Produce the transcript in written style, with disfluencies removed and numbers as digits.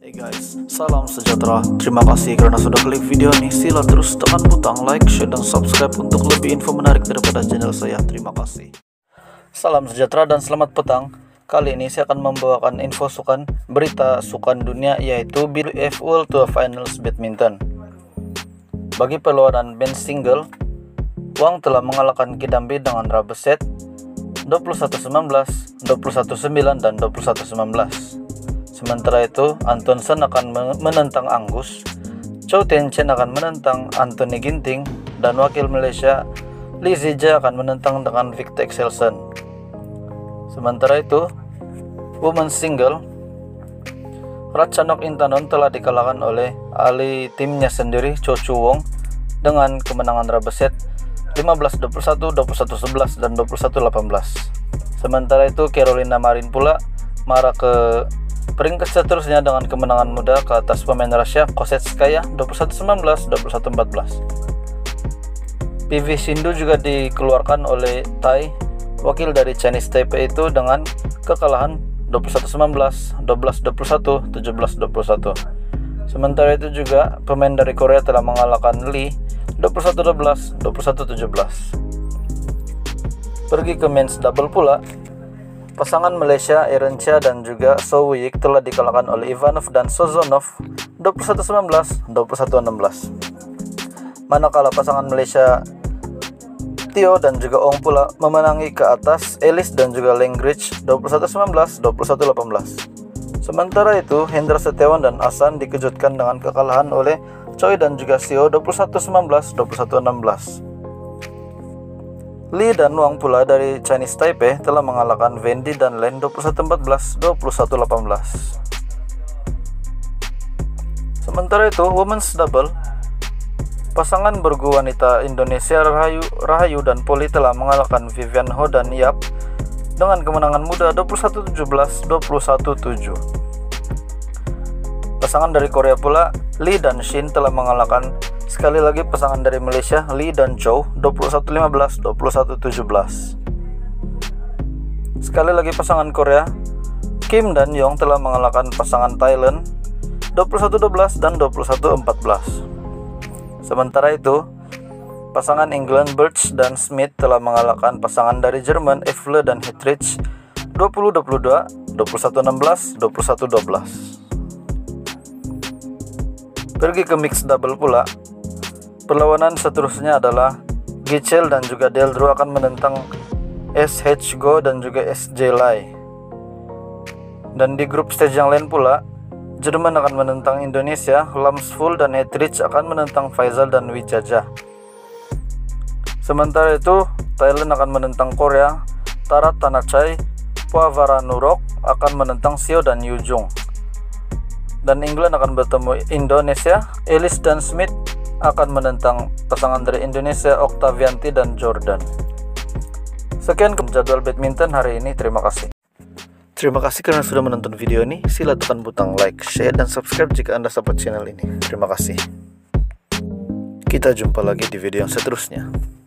Hey guys, salam sejahtera. Terima kasih karena sudah klik video ini. Sila terus tekan butang like, share, dan subscribe untuk lebih info menarik daripada channel saya. Terima kasih. Salam sejahtera dan selamat petang. Kali ini saya akan membawakan info sukan, berita sukan dunia, yaitu BWF World Tour Finals Badminton. Bagi perlawanan men's single, Wang telah mengalahkan Kidambi dengan rubber set 21-19, 21-9, dan 21-19. Sementara itu, Anton Sen akan menentang Angus, Chow Tienchen akan menentang Anthony Ginting, dan wakil Malaysia Lee Zijia akan menentang dengan Victor Axelsen. Sementara itu, women's single, Ratchanok Intanon telah dikalahkan oleh ahli timnya sendiri, Chow Chu Wong, dengan kemenangan rubber set 15-21, 21-11, dan 21-18. Sementara itu, Carolina Marin pula marah ke peringkat seterusnya dengan kemenangan muda ke atas pemain Rusia Kosetskaya 21-19, 21-14. PV Sindu juga dikeluarkan oleh Thai, wakil dari Chinese Taipei itu dengan kekalahan 21-19, 12-21, 17-21. Sementara itu juga pemain dari Korea telah mengalahkan Lee 21-12, 21-17. Pergi ke men's double pula. Pasangan Malaysia Ernza dan juga Soewiik telah dikalahkan oleh Ivanov dan Sozonov 21-19, 21-16. Manakala pasangan Malaysia Tio dan juga Ong pula memenangi ke atas Elis dan juga Langridge 21-19, 21-18. Sementara itu, Hendra Setiawan dan Asan dikejutkan dengan kekalahan oleh Choi dan juga Sio 21-19, 21-16. Lee dan Wang pula dari Chinese Taipei telah mengalahkan Wendy dan Lendo 21-14, 21-18. Sementara itu, women's double, pasangan bergu wanita Indonesia Rahayu dan Polly telah mengalahkan Vivian Ho dan Yap dengan kemenangan muda 21-17, 21-7. Pasangan dari Korea pula, Lee dan Shin telah mengalahkan sekali lagi pasangan dari Malaysia Lee dan Chow 21-15, 21-17. Sekali lagi pasangan Korea Kim dan Yong telah mengalahkan pasangan Thailand 21-12 dan 21-14. Sementara itu, pasangan England Birch dan Smith telah mengalahkan pasangan dari Jerman Efle dan Hitrich 20-22, 21-16, 21-12. Pergi ke mixed double pula. Perlawanan seterusnya adalah Gichel dan juga Deldru akan menentang SH Go dan juga SJ Lai. Dan di grup stage yang lain pula, Jerman akan menentang Indonesia, Lamsful dan Etrich akan menentang Faisal dan Wijaya. Sementara itu, Thailand akan menentang Korea, Tarat Tanachai, Puavarannurok akan menentang Sio dan Yujung. Dan England akan bertemu Indonesia, Elis dan Smith akan menentang pasangan dari Indonesia Oktavianti dan Jordan. Sekian jadwal badminton hari ini. Terima kasih. Terima kasih karena sudah menonton video ini. Sila tekan butang like, share, dan subscribe jika Anda support channel ini. Terima kasih. Kita jumpa lagi di video yang seterusnya.